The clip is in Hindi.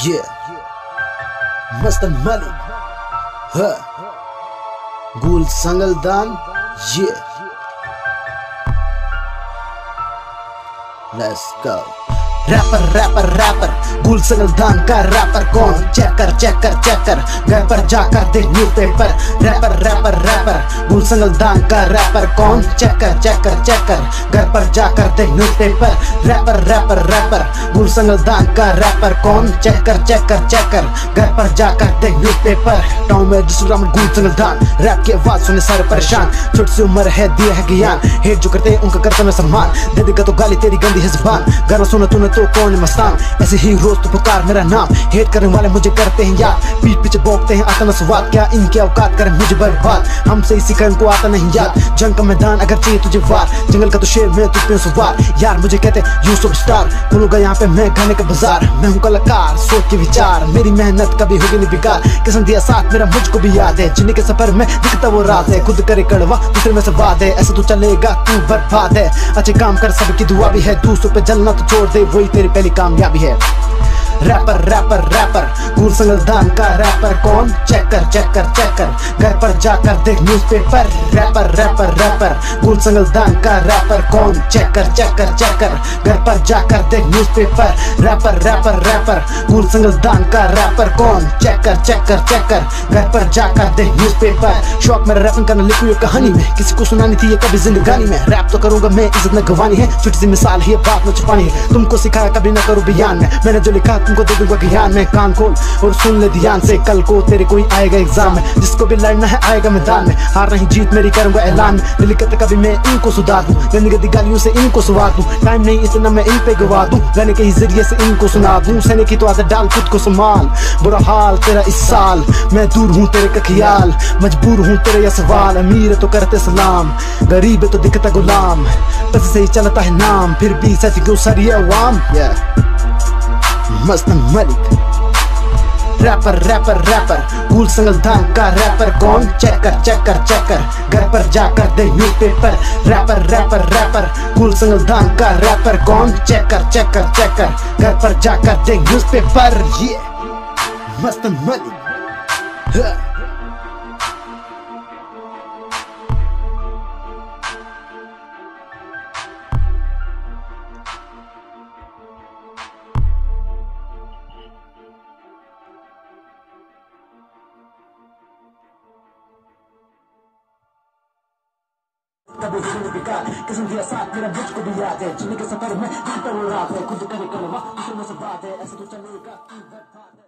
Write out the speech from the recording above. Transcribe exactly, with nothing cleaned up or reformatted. Yeah, Mastan Malik, Ha Gool Sangaldan. Yeah, let's go. Rapper, rapper, rapper, Gool Sangaldan ka rapper कौन? Checker, checker, checker, घर पर जाकर देख newspaper. Rapper, rapper, rapper, Gool Sangaldan का rapper कौन? Checker, checker, checker, घर पर जाकर देख newspaper. Rapper, rapper, rapper, Gool Sangaldan का rapper कौन? Checker, checker, checker, घर पर जाकर देख newspaper. Town में जिस राम Gool Sangaldan, rap की आवाज सुने सारे परेशान. छोटी सी उम्र है दिया है ज्ञान, hate जो करते हैं उनका करता मैं सम्मान. दे देगा तो गाली तेरी गंदी है जुबान, गाना सुना तूने तो कौन मस्तान. ऐसे ही रोज तो पुकार मेरा नाम, हेट करने वाले मुझे करते हैं याद. पीठ पीछे भोंकते हैं आता ना स्वाद, क्या इनके औकात करें मुझे बर्बाद. हमसे इसी कर्म को आता नहीं याद, जंग का मैदान अगर चाहिए तुझे वार. जंगल का तो शेर मैं तुझ पे सवार, यार मुझे कहते यू सुपरस्टार. खुलूंगा यहाँ पे मैं गाने का बाजार, मैं हूँ कलाकार सोच के विचार. मेरी मेहनत कभी होगी नहीं बेकार, किस्म दिया साथ मेरा मुझको भी याद है. जीने के सफर में दिखता वो रात है, खुद करे कड़वा दूसरे में सवाद है. ऐसा तू चलेगा तू बर्बाद है, अच्छे काम कर सबकी दुआ भी है. दूसरों पे जलना तो छोड़ दे, वही तेरी पहली कामयाबी है. Rapper rapper rapper Gool Sangaldan का रैपर कौन? चेकर चेकर चेकर, घर पर जाकर देख newspaper. Rapper rapper rapper Gool Sangaldan का रैपर कौन? चेकर चेकर चेकर, घर पर जाकर देख newspaper. Rapper rapper rapper Gool Sangaldan का रैपर कौन? चेकर चेकर चेकर, घर पर जाकर देख न्यूज़पेपर. शौक मेरा रैपिंग करना, लिखूं ये कहानी में, किसी को सुनानी थी ये कभी जिंदगानी में. रैप तो करूंगा मैं, इज्जत न गंवानी है, छोटी सी मिसाल है बात न छुपानी है. तुमको सिखाया कभी न करूं बयान में, मैंने जो लिखा को दे दूंगा ज्ञान में. कान खोल और सुन ले ध्यान से, कल को तेरे कोई आएगा एग्जाम में. जिसको भी लड़ना है आएगा मैदान में, हार नहीं जीत मेरी करूंगा ऐलान. दिलकत कभी मैं इनको सुधार दूं, गंदी गालियों से इनको सुवा दूं. टाइम नहीं इतना मैं इन पे गवा दूं, गाने के ही जरिए से इनको सुना दूं. सैनिक की तो आदत डाल खुद को संभाल, बुरा हाल तेरा इस साल. मैं दूर हूँ तेरे का ख्याल, मजबूर हूँ तेरे ये सवाल. अमीर तो करते सलाम, गरीब तो दिखता गुलाम, पैसे से ही चलता है नाम, फिर भी सच क्यों सारी अवाम. Mastan Malik. Rapper, rapper, rapper Gool Sangaldan ka rapper कौन? Checker, checker, checker, घर पर जाकर दे newspaper. Rapper, rapper, rapper Gool Sangaldan ka rapper कौन? Checker, checker, checker, घर पर जाकर दे newspaper. Yeah, Mastan Malik. Huh. तब उसने बेकार किस्म दिया साथ मेरा मुझको भी याद है. जीने के सफर में दिखता वो रात है, खुद करे कड़वा दूसरे में से बात है. ऐसा तो चलेगा